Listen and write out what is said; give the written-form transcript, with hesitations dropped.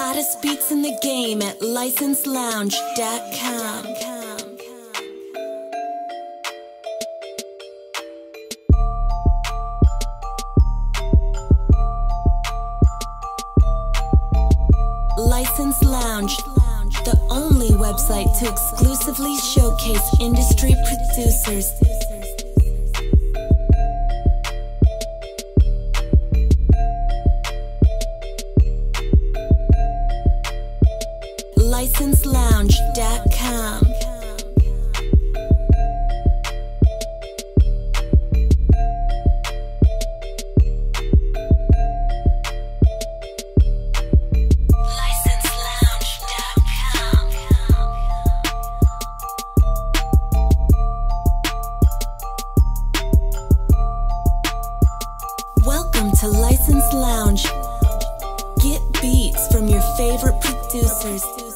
hottest beats in the game at LicenseLounge.com. License Lounge, the only website to exclusively showcase industry producers. LicenseLounge.com. Welcome to License Lounge. Get beats from your favorite producers.